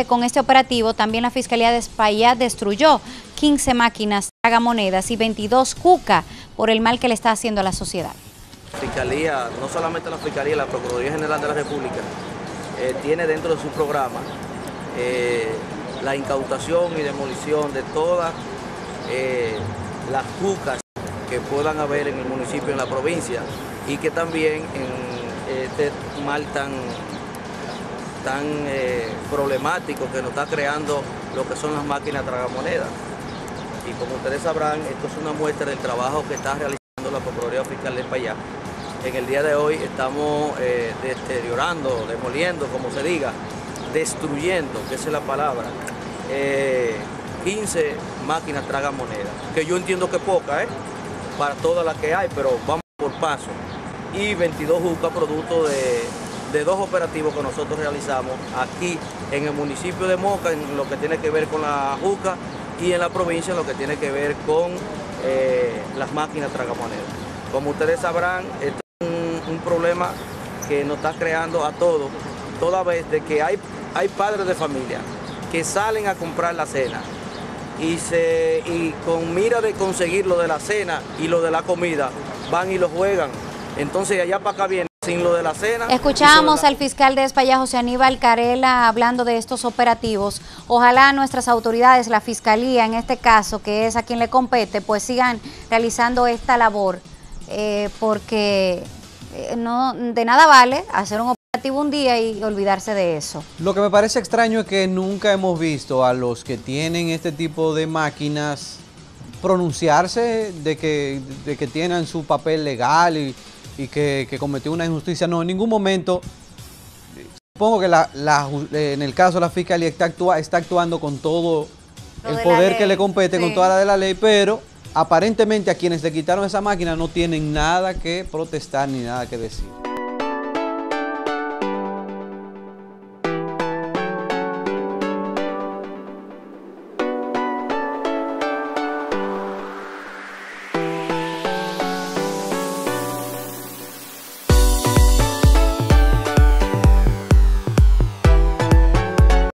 parte con este operativo, también la Fiscalía de Espaillat destruyó 15 máquinas tragamonedas y 22 cuca por el mal que le está haciendo a la sociedad. Fiscalía, no solamente la Fiscalía, la Procuraduría General de la República tiene dentro de su programa la incautación y demolición de todas las cucas que puedan haber en el municipio, en la provincia, y que también en este mal tan problemático que nos está creando lo que son las máquinas tragamonedas. Y como ustedes sabrán, esto es una muestra del trabajo que está realizando la Procuraduría Fiscal de Espaillat. En el día de hoy estamos deteriorando, demoliendo, como se diga, destruyendo, que esa es la palabra, 15 máquinas tragamonedas, que yo entiendo que poca, para todas las que hay, pero vamos por paso. Y 22 jucas producto de dos operativos que nosotros realizamos aquí en el municipio de Moca, en lo que tiene que ver con la juca, y en la provincia en lo que tiene que ver con las máquinas tragamonedas. Como ustedes sabrán, esto es un problema que nos está creando a todos, toda vez de que hay padres de familia que salen a comprar la cena y con mira de conseguir lo de la cena y lo de la comida, van y lo juegan. Entonces allá para acá viene sin lo de la cena. Escuchamos al fiscal de Espaillat, José Aníbal Carela, hablando de estos operativos. Ojalá nuestras autoridades, la fiscalía en este caso, que es a quien le compete, pues sigan realizando esta labor, porque no de nada vale hacer un operativo un día y olvidarse de eso. Lo que me parece extraño es que nunca hemos visto a los que tienen este tipo de máquinas pronunciarse de que tienen su papel legal y que cometió una injusticia. No, en ningún momento. Supongo que en el caso de la Fiscalía está actuando con todo el poder que le compete, sí, con toda la de la ley, pero aparentemente a quienes le quitaron esa máquina no tienen nada que protestar ni nada que decir.